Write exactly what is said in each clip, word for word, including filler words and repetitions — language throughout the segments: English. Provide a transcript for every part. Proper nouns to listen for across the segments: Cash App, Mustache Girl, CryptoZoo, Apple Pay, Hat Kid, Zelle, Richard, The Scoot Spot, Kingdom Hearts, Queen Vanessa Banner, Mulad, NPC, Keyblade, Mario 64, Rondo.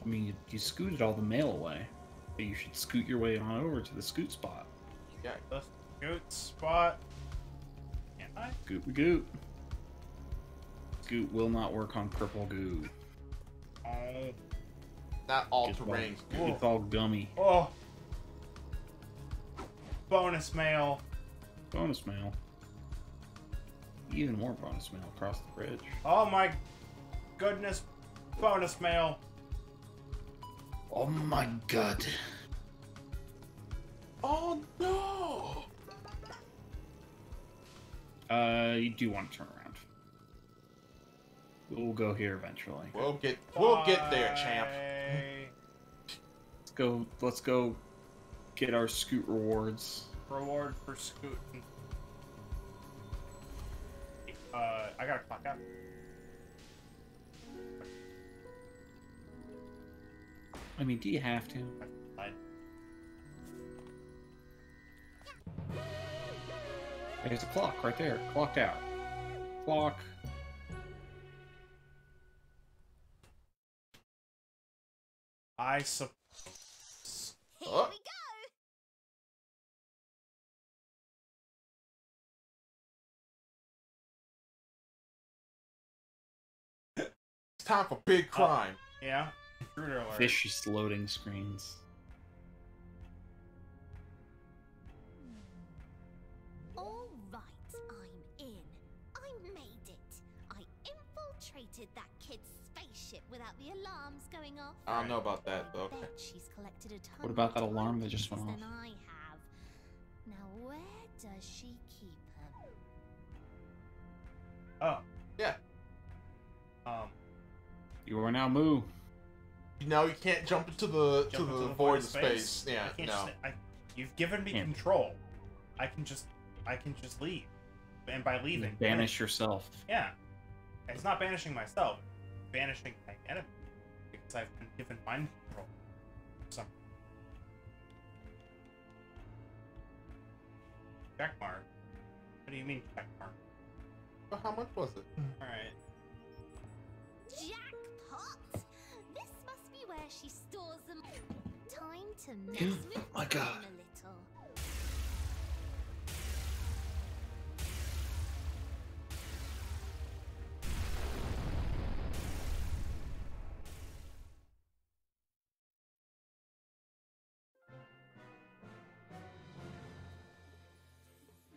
I mean, you, you scooted all the mail away. But you should scoot your way on over to the Scoot Spot. Yeah, the Scoot Spot. Can't I? Scoot goot. Scoot will not work on purple goo. Oh. Not all terrain. It's all gummy. Oh. Bonus mail. Bonus mail. Even more bonus mail across the bridge. Oh my goodness. Bonus mail. Oh my god. Oh no. Uh, you do want to turn around. We'll go here eventually. We'll get we'll Bye. get there, champ. Let's go let's go get our scoot rewards. Reward for scooting. Uh, I gotta clock out. I mean, do you have to? I... There's a clock right there. Clocked out. Clock. I suppose. Here we go. It's time for big crime. Uh, yeah. Vicious loading screens. All right, I'm in. I made it. I infiltrated that kid's spaceship without the alarms going off. I don't know about that, though. Bet she's collected a ton. What about that alarm that just went off? Than I have. Now, where does she keep her? Oh, yeah. Um, you are now Moo. Now you can't jump into the jump to the, into the void space. space. Yeah, I no. I, you've given me yeah. control. I can just, I can just leave, and by leaving, you banish I, yourself. Yeah, it's not banishing myself, it's banishing my enemy because I've been given mind control. Some check mark. What do you mean check mark? Well, how much was it? All right. Jackpot. Where she stores them. Time to mess with oh my God. Them a little.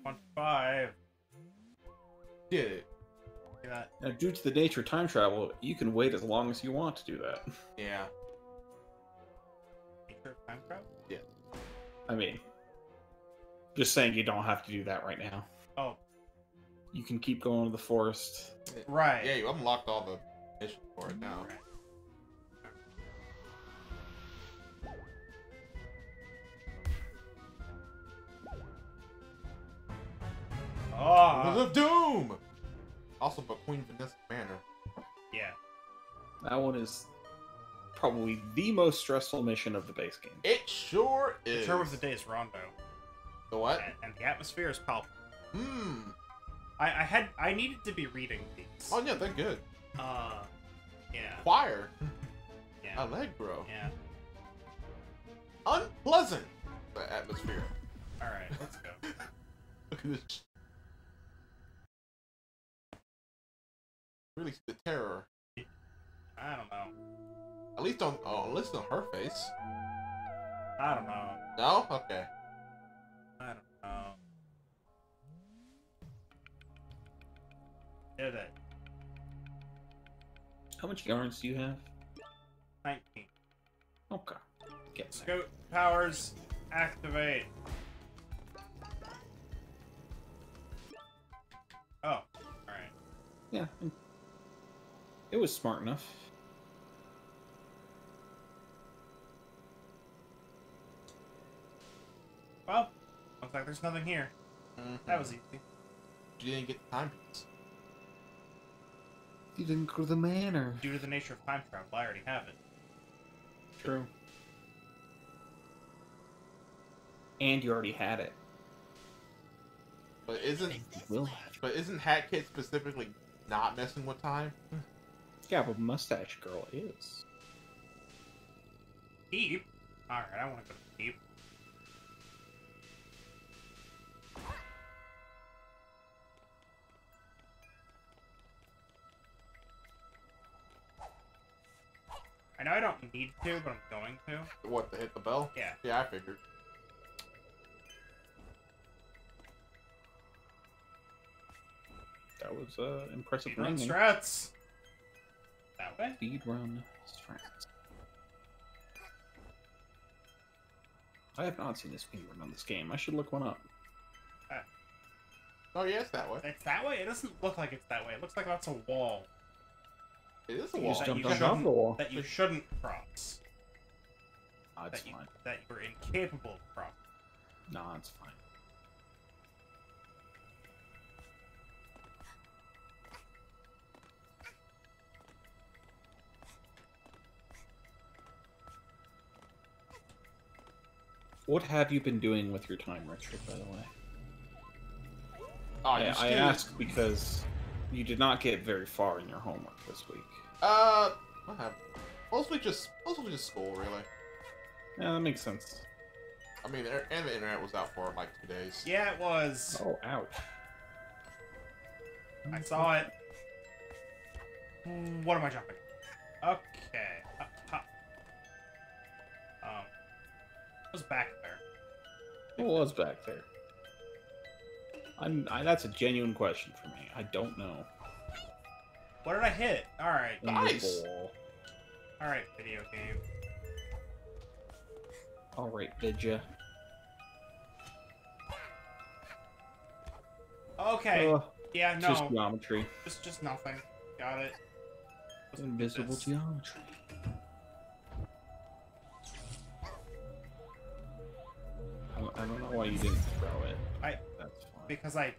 One five. Did it. Yeah. Now, due to the nature of time travel, you can wait as long as you want to do that. Yeah. Time travel? Yeah. I mean, just saying you don't have to do that right now. Oh. You can keep going to the forest. Right. Yeah, you unlocked all the missions for it now. Right. Oh! Wheels of Doom! Also, by Queen Vanessa Banner. Yeah. That one is probably the most stressful mission of the base game. It sure is. The term of the day is Rondo. The what? And, and the atmosphere is palpable. Hmm. I, I had I needed to be reading these. Oh yeah, they're good. Uh, yeah. Choir. Yeah. Allegro. Yeah. Unpleasant. The atmosphere. All right, let's go. Look at this. Really, the terror. I don't know. At least on, oh, at least on her face. I don't know. No? Okay. I don't know. Did it. How much yarns do you have? nineteen. Okay. Get there. Scoot powers activate. Oh, alright. Yeah. It was smart enough. Well, looks like there's nothing here. Mm-hmm. That was easy. You didn't get the time piece. You didn't go to the manor. Due to the nature of time travel, I already have it. True. And you already had it. But isn't will have. But isn't Hat Kid specifically not messing with time? Yeah, but Mustache Girl is. deep. Alright, I don't want to go deep. I know I don't need to, but I'm going to. What, to hit the bell? Yeah. Yeah, I figured. That was uh, impressive. Speed run strats! That way? Speed run strats. I have not seen this speed run on this game. I should look one up. Uh, oh, yeah, it's that way. It's that way? It doesn't look like it's that way. It looks like that's a wall. It is a wall. That you, the wall. that you shouldn't cross. Oh, it's that you, fine. That you're incapable of crossing. Nah, it's fine. What have you been doing with your time, Richard, by the way? Oh, yeah, I asked because you did not get very far in your homework this week. Uh, what happened? Mostly just, mostly just school, really. Yeah, that makes sense. I mean, and the internet was out for like two days. Yeah, it was. Oh, ouch. I saw it. What am I jumping? Okay. Up top. Um. Was back there. Who was back there? I'm. I, that's a genuine question for me. I don't know. What did I hit? All right. Nice. All right, video game. All right, vidya. Okay. Uh, yeah. No. Just geometry. Just, just nothing. Got it. What's invisible this? Geometry. I don't know why you didn't throw it. I That's fine. Because I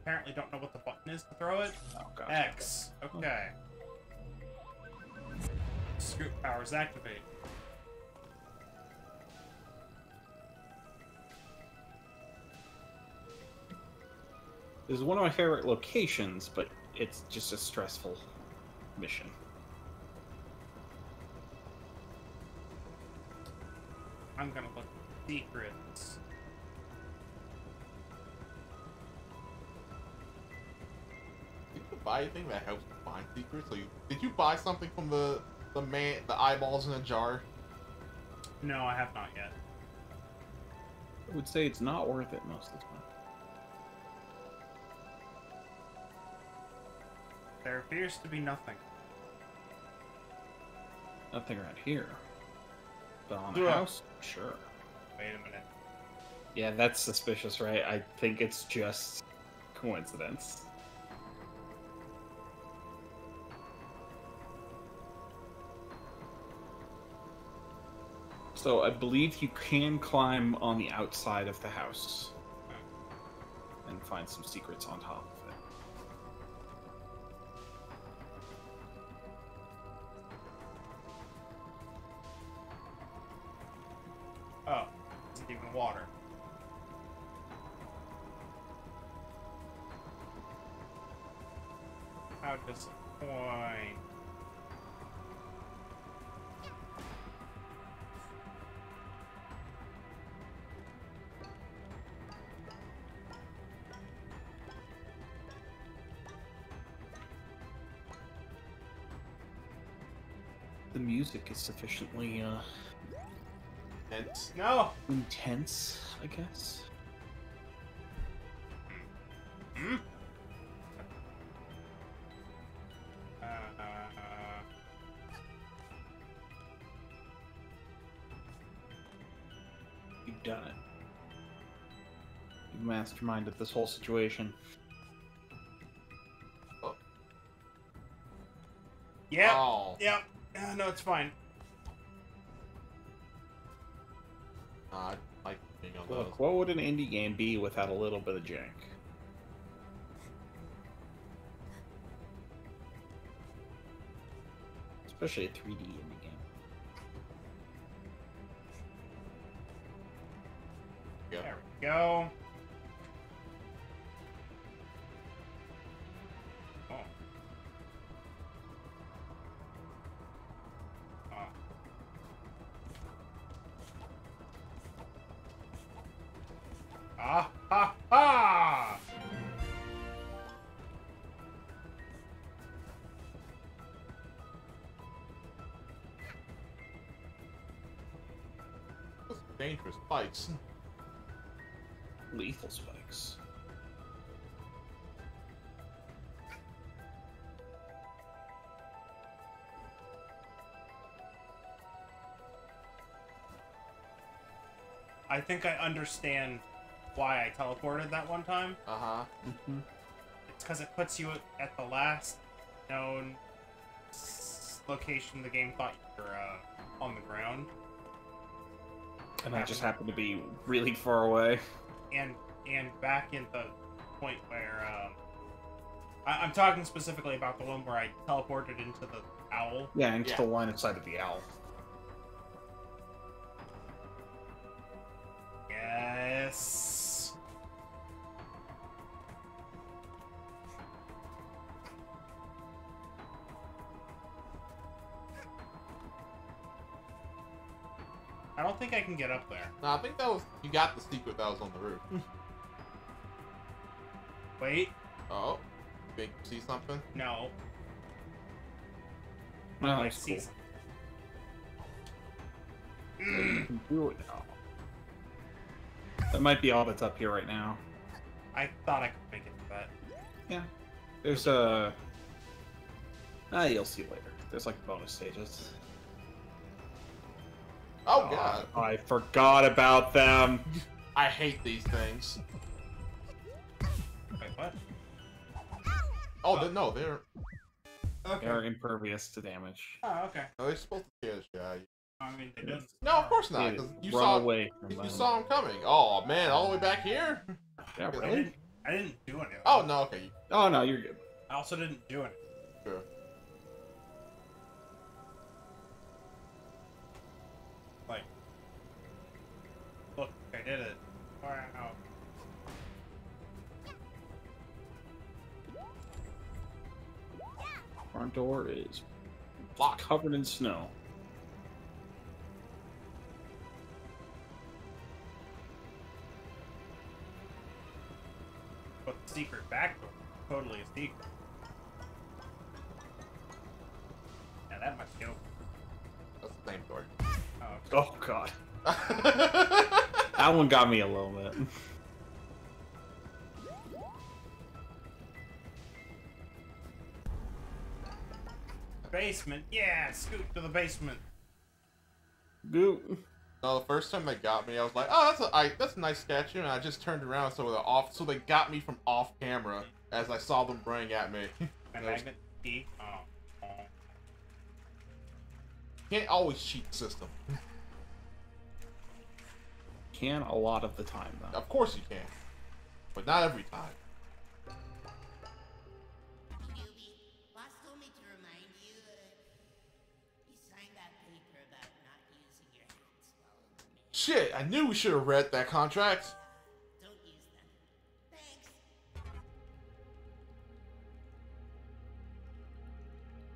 apparently don't know what the button is to throw it. Oh, gosh. X. Okay. Oh. Scoop powers activate. This is one of my favorite locations, but it's just a stressful mission. I'm gonna look for secrets. Buy anything that helps find secrets? So you, did you buy something from the the man the eyeballs in a jar? No, I have not yet. I would say it's not worth it most of the time. There appears to be nothing. Nothing around here. But on the house? Sure. Wait a minute. Yeah, that's suspicious, right? I think it's just coincidence. So I believe you can climb on the outside of the house and find some secrets on top of it. Oh, it's even water. How disappointing. Music is sufficiently uh intense. No intense, I guess. Mm. Mm. Uh, You've done it. You've masterminded this whole situation. Oh. Yeah. Oh. Yep. Uh, no, it's fine. Uh, I think I'll Look, what would an indie game be without a little bit of jank? Especially a three D indie game. Yep. There we go. Dangerous spikes. Lethal spikes. I think I understand why I teleported that one time. Uh-huh. Mm-hmm. It's because it puts you at the last known location the game thought you were uh, on the ground. And I just happened to be really far away. And and back in the point where... Um, I, I'm talking specifically about the one where I teleported into the owl. Yeah, into yeah. the line inside of the owl. Yes. I don't think I can get up there. No, I think that was... You got the secret that was on the roof. Wait. Oh. You think you see something? No. No, I cool. see something. You can do it now. That might be all that's up here right now. I thought I could make it to that. Yeah. There's a... Ah, you'll see later. There's like bonus stages. Oh, oh god. I forgot about them. I hate these things. Wait, what? Oh, oh. They're, no, they're... Okay. They're impervious to damage. Oh, okay. No, they're supposed to kill this guy. I mean, they didn't. No, of course not. Cause you saw away from you saw him coming. Oh man, all the way back here. Yeah, really? I didn't, I didn't do anything. Oh no, okay. Oh no, you're good. I also didn't do anything. Sure. Like, look, I did it. All right, out. Front door is locked, covered in snow. Secret back door. Totally a secret. Yeah, that must kill. That's the same door. Oh, okay. Oh god. That one got me a little bit. Basement. Yeah, scoot to the basement. Goop. No, the first time they got me, I was like, "Oh, that's a I, that's a nice statue," and I just turned around, so the off, so they got me from off camera as I saw them running at me. And magnet D. Oh. Can't always cheat system. Can a lot of the time though. Of course you can, but not every time. Shit, I knew we should have read that contract. Don't use them.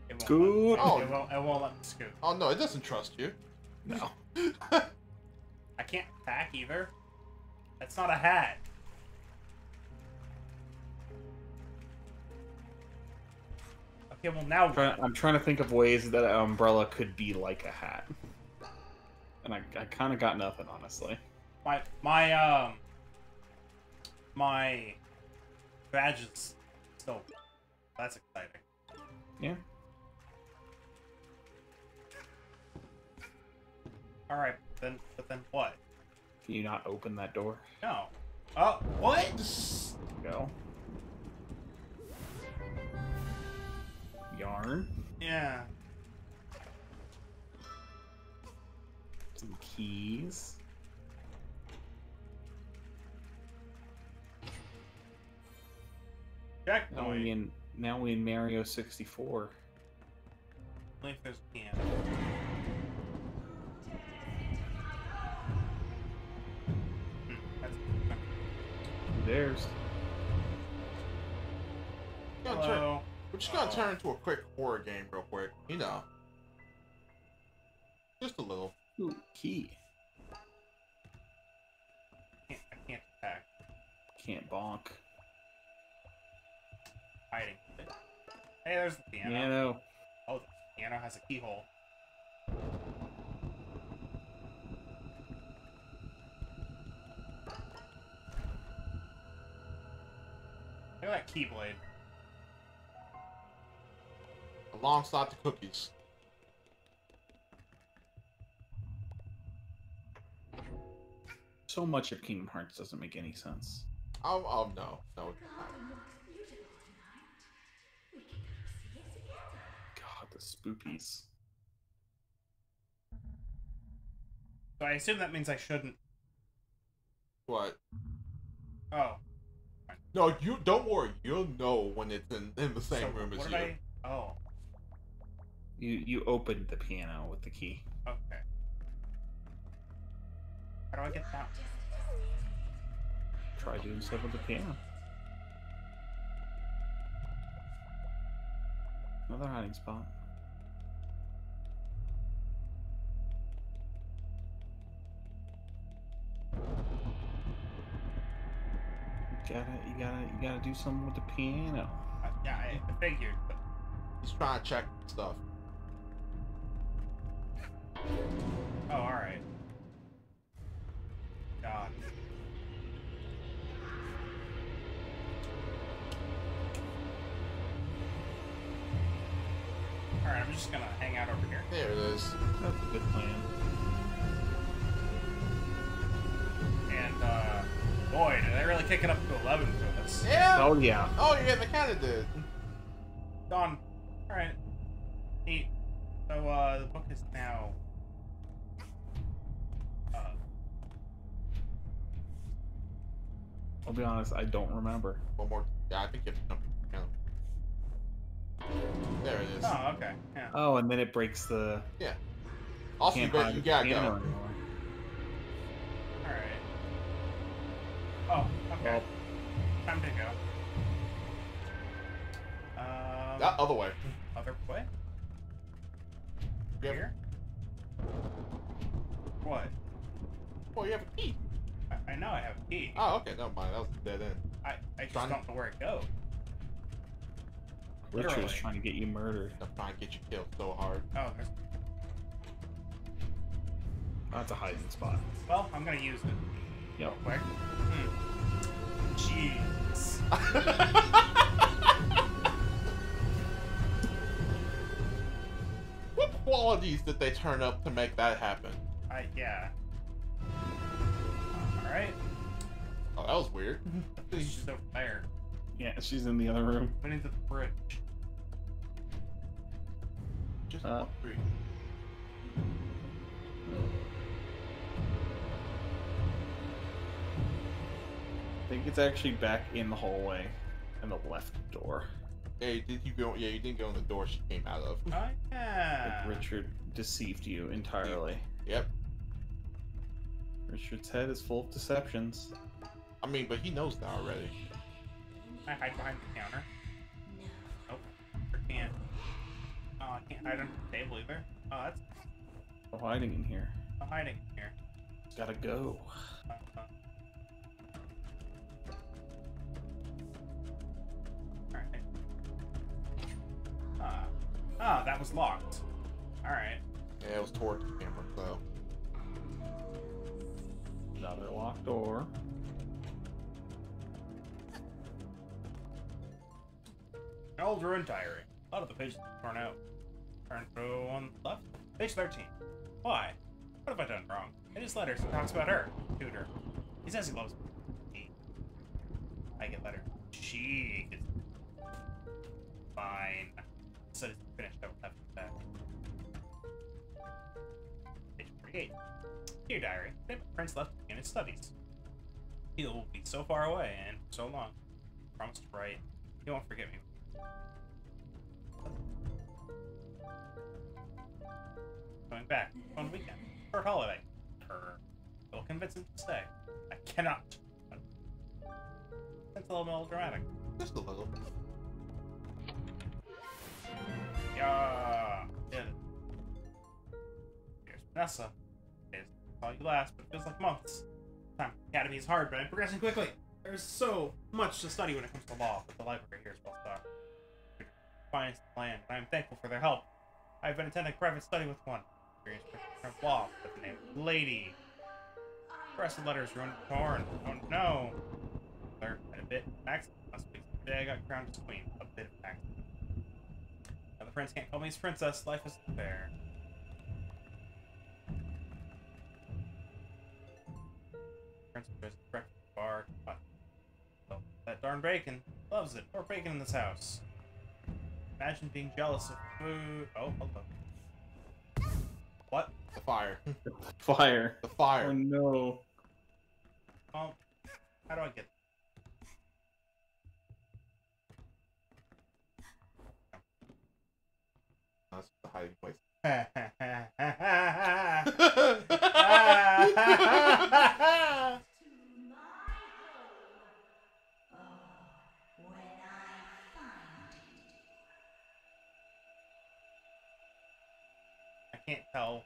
Thanks. It won't, oh. it, won't, it won't let me scoot. Oh no, it doesn't trust you. No. I can't pack either. That's not a hat. Okay, well now... I'm trying, I'm trying to think of ways that an umbrella could be like a hat. And I, I kind of got nothing, honestly. My, my, um, my badge is still, that's exciting. Yeah. All right, but then, but then what? Can you not open that door? No. Oh, what? Go. Yarn. Yeah. Keys. Check now we in now we in Mario sixty-four. I think there's a piano. Hmm, that's there's we're, gonna turn, we're just gonna oh. turn into a quick horror game real quick, you know. Just a little. Ooh, key. I can't attack. Can't bonk. Hiding. Hey, there's the piano. piano. Oh, the piano has a keyhole. Look at that Keyblade. A long slot to cookies. So much of Kingdom Hearts doesn't make any sense. Oh, oh no, no. God, the spoopies. So I assume that means I shouldn't. What? Oh. No, you don't worry. You'll know when it's in, in the same so room as you. I, oh. You you opened the piano with the key. Okay. How do I get that? Try doing stuff with the piano. Another hiding spot. You gotta, you gotta, you gotta do something with the piano. Uh, yeah, I, I figured, but... He's trying to check stuff. Oh, alright. God. Alright, I'm just gonna hang out over here. There it is. That's a good plan. And, uh... boy, did they really kick it up to eleven for us. Yeah! Oh, yeah. Oh, yeah, they kinda did. Done. Alright. Neat. So, uh, the book is now... Uh... I'll be honest, I don't remember. One more... Yeah, I think you have to jump. There it is. Oh, okay. Yeah. Oh, and then it breaks the... Yeah. Also, you, bet you gotta go. Anymore. Alright. Oh, okay. Well, time to go. Um, that other way. Other way? Here? What? Well, you have a key. I, I know I have a key. Oh, okay. Never mind. That was a dead end. I, I just trying don't know where it goes. Richard was trying to get you murdered. I'm trying to get you killed so hard. Oh, okay. That's a hiding spot. Well, I'm going to use it. Yo, where? Hmm. Jeez. What qualities did they turn up to make that happen? I, yeah. All right. Oh, that was weird. She's over there. Yeah, she's in the other room. Went into the bridge. Just uh. one I think it's actually back in the hallway, in the left door. Hey, did you go? Yeah, you didn't go in the door she came out of. Oh yeah. Like Richard deceived you entirely. Yep. Richard's head is full of deceptions. I mean, but he knows that already. I hide behind the counter. Nope. I can't. Oh, I can't hide under the table either. Oh, that's. I'm hiding in here. I'm hiding in here. Gotta go. Uh-huh. Ah, uh, oh, that was locked. Alright. Yeah, it was toward the camera, so. Another locked door. Old ruin diary. A lot of the pages torn out. Turn row on the left. Page thirteen. Why? What have I done wrong? In his letters, he talks about her. Tutor. He says he loves me. I get letter. She is fine. So it's finished, I will have it back. Page forty-eight. Dear diary, today my friends left me in his studies. He will be so far away and for so long. I promise to write. He won't forget me. Going back. One weekend. Short holiday. Her. Will convince him to stay. I cannot. That's a little melodramatic. Just a little. Yeah, did it. Here's Vanessa. It's all you last, but it feels like months. Time academy is hard, but I'm progressing quickly. There's so much to study when it comes to law, but the library here is well stocked. Finance the land, and I'm thankful for their help. I've been attending private study with one. Experience from law, with the name of Lady. The rest of the letters are torn. I don't know. Learned quite a bit. Max must be Today I got crowned as queen. A bit of accident. Now the prince can't call me his princess. Life is fair. Prince goes to breakfast bar. But, oh, that darn bacon. Loves it. More bacon in this house. Imagine being jealous of food. Oh, hold on. What? The fire. The fire. The fire. Oh no. Um, how do I get? That's the hiding place. I can't tell.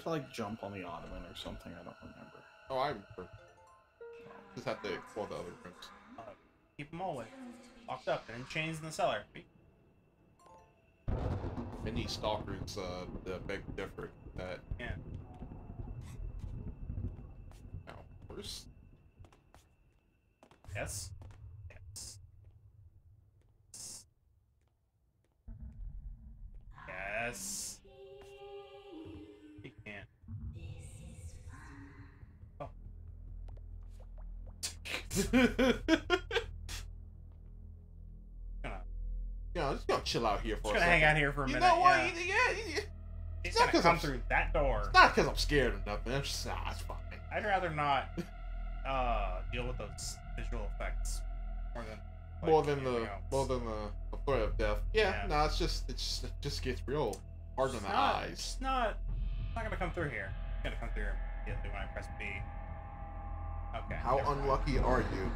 To, like, jump on the ottoman or something, I don't remember. Oh, I remember. Just have to explore the other rooms. Uh, keep them all away. Locked up and in chains in the cellar. Mini stalkers, uh, the big different that. Yeah. Now, worse. Yes. Yes. Yes. Yeah, just go chill out here for just a second. Hang out here for a minute. You know what? Yeah, yeah, yeah, yeah. It's, it's not because I'm through that door. It's not because I'm scared or nothing. I'm just nah, it's fine. I'd rather not uh, deal with those visual effects more than like, more than the else. more than the threat of death. Yeah, yeah. no, nah, it's just it just it just gets real hard on the eyes. It's not it's not gonna come through here. It's gonna come through immediately when I press B. Okay. How unlucky mind. are you?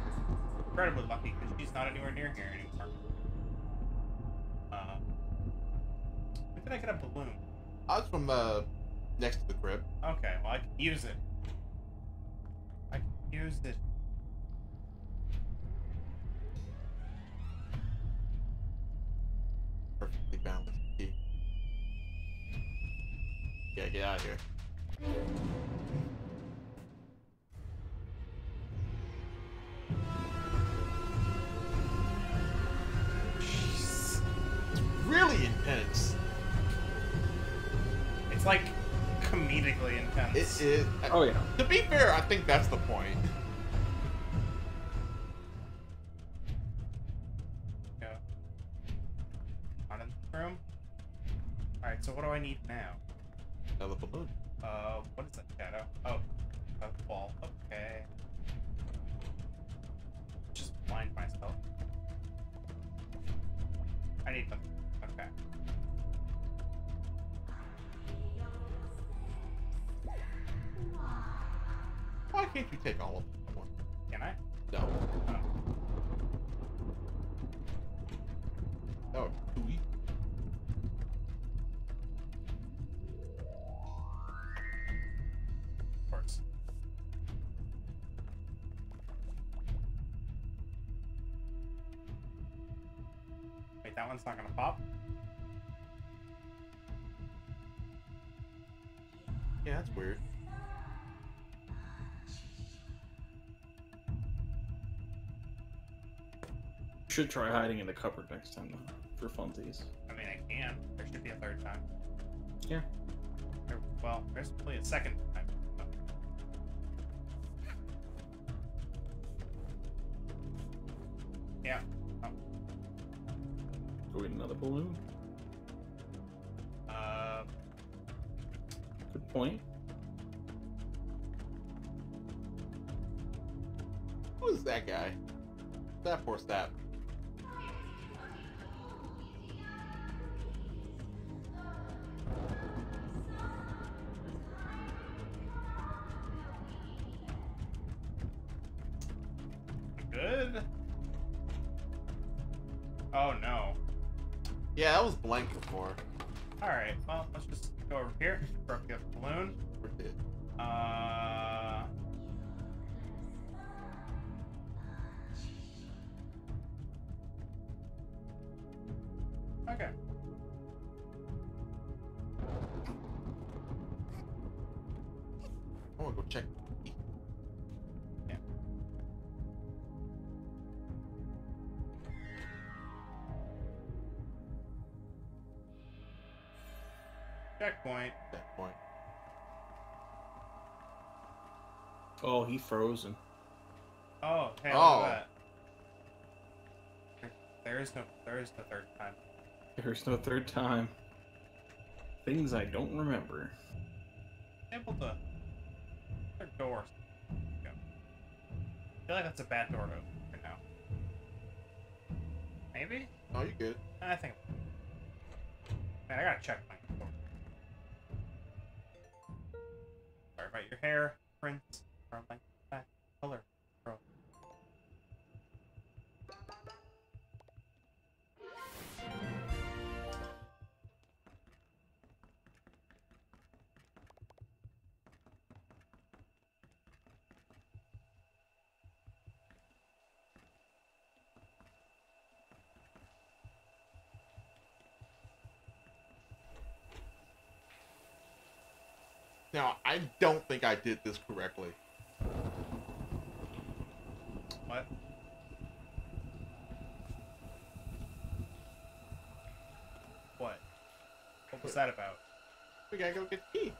Incredibly lucky, because she's not anywhere near here anymore. Uh, where did I get a balloon? I was from uh, next to the crib. Okay, well I can use it. I can use it. Perfectly balanced key. Yeah, get out of here. Really intense. It's like comedically intense. It is. Oh yeah. To be fair, I think that's the point. Go. On in the room. All right. So what do I need now? Another balloon. Uh, what is that shadow? Oh, a wall. Okay. Just blind myself. I need something. Okay. Why can't you take all of them? Can I? No. Oh. Oh, ooh. Of course. Wait, that one's not gonna pop? Yeah, that's weird. Should try hiding in the cupboard next time, though, for funsies. I mean, I can. There should be a third time. Yeah. There, well, there's probably a second time. Oh. Yeah. Oh. Go get another balloon. Uh. Good point. Who is that guy? That poor sap. Good. Oh no. Yeah, that was blank before. All right. Well, let's just. Go over here, broke the balloon. We're dead. Uh. Okay. Checkpoint. Checkpoint. Oh, he frozen. Oh, hey, look oh. at that. There is no, there is no third time. There is no third time. Things I don't remember. Able to. Their doors. Go. I feel like that's a bad door to open right now. Maybe? Oh, you're good. I think. Man, I gotta check my door. Sorry about your hair, prints from my back color. Now, I don't think I did this correctly. What? What? What was that about? We gotta go get the key.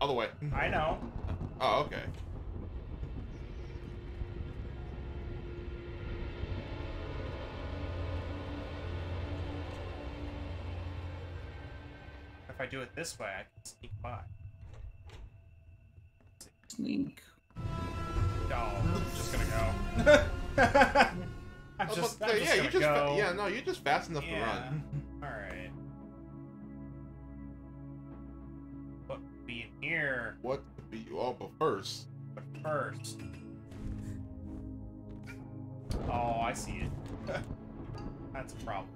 Other way. I know. Oh, okay. If I do it this way, I can sneak by. Sneak. No, I'm just gonna go. I'm just, say, I'm just yeah, gonna you just go. Yeah, no, you're just fast enough yeah. to run. All right. What could be in here? What could be? Oh, but first. But first. Oh, I see it. That's a problem.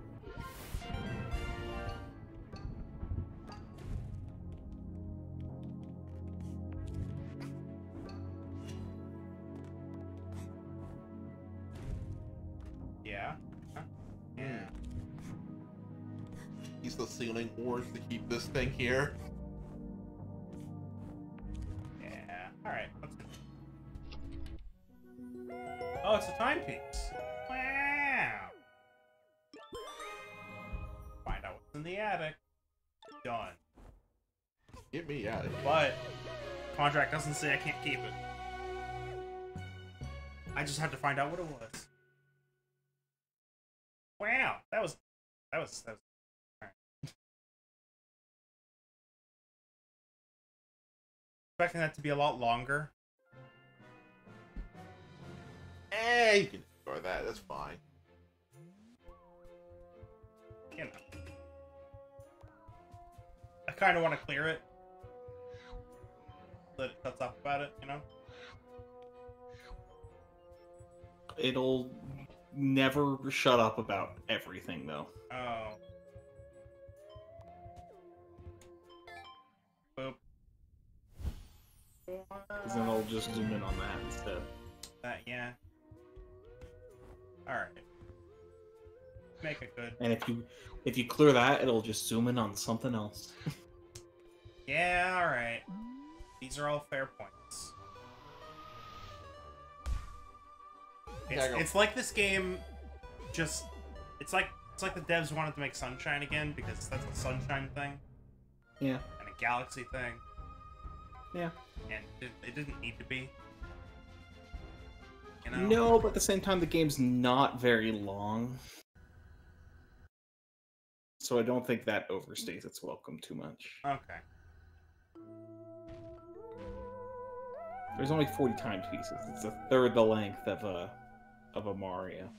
The ceiling wars to keep this thing here. Yeah. All right. Let's go. Oh, it's a timepiece. Wow. Find out what's in the attic. Done. Get me out of here. But contract doesn't say I can't keep it. I just have to find out what it was. Wow. That was. That was. That was expecting that to be a lot longer. Hey, you can ignore that. That's fine. You know, I kind of want to clear it, so that it cuts off about it. You know, it'll never shut up about everything, though. Oh. Boop. Because then I'll just zoom in on that instead. That, yeah. Alright. Make it good. And if you if you clear that, it'll just zoom in on something else. Yeah, alright. These are all fair points. It's, it's like this game just it's like it's like the devs wanted to make Sunshine again because that's the Sunshine thing. Yeah. And a Galaxy thing. Yeah. And it, it didn't need to be. You know? No, but at the same time, the game's not very long. So I don't think that overstays its welcome too much. Okay. There's only forty times pieces. It's a third the length of a, of a Mario.